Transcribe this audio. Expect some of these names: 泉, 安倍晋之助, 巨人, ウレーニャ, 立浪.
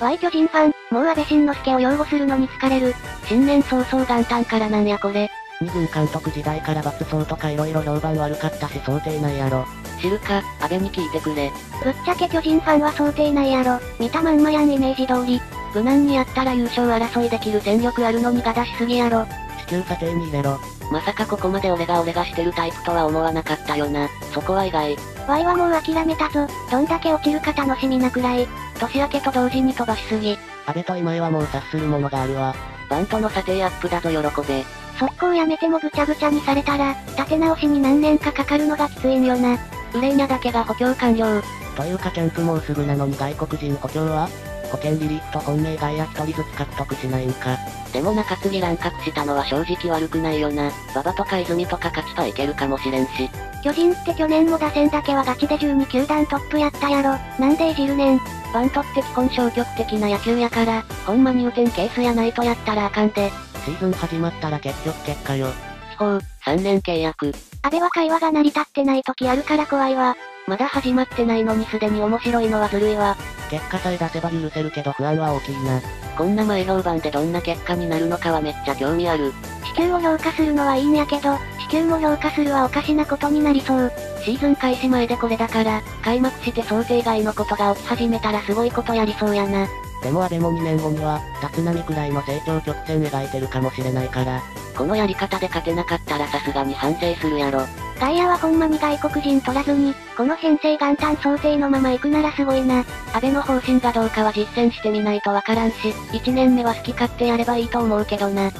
Y 巨人ファン、もう安倍晋之助を擁護するのに疲れる。新年早々元旦からなんやこれ。二軍監督時代から罰走とか色々評判悪かったし想定内やろ。知るか、安倍に聞いてくれ。ぶっちゃけ巨人ファンは想定内やろ。見たまんまやんイメージ通り。無難にやったら優勝争いできる戦力あるのにが出しすぎやろ。至急査定に入れろ。まさかここまで俺がしてるタイプとは思わなかったよな。そこは意外。Y はもう諦めたぞ。どんだけ落ちるか楽しみなくらい。年明けと同時に飛ばしすぎ。安倍と今井はもう察するものがあるわ。バントの査定アップだぞ喜べ。速攻やめてもぐちゃぐちゃにされたら、立て直しに何年かかかるのがきついんよな。ウレーニャだけが補強完了。というかキャンプもうすぐなのに外国人補強は保険リリーフと本命外野1人ずつ獲得しないんか。でも中継ぎ乱獲したのは正直悪くないよな。馬場とか泉とか勝ちパいけるかもしれんし。巨人って去年も打線だけはガチで12球団トップやったやろ。なんでいじるねん。バントって基本消極的な野球やから、ほんま入店ケースやないとやったらあかんで。シーズン始まったら結局結果よ。地方、3年契約。安倍は会話が成り立ってない時あるから怖いわ。まだ始まってないのにすでに面白いのはずるいわ。結果さえ出せば許せるけど不安は大きいな。こんな前評判でどんな結果になるのかはめっちゃ興味ある。四球を評価するのはいいんやけど、四球も評価するはおかしなことになりそう。シーズン開始前でこれだから、開幕して想定外のことが起き始めたらすごいことやりそうやな。でも安倍も2年後には、立浪くらいの成長曲線描いてるかもしれないから。このやり方で勝てなかったらさすがに反省するやろ。外野はほんまに外国人取らずに、この編成元旦想定のまま行くならすごいな。安倍の方針がどうかは実践してみないとわからんし、1年目は好き勝手やればいいと思うけどな。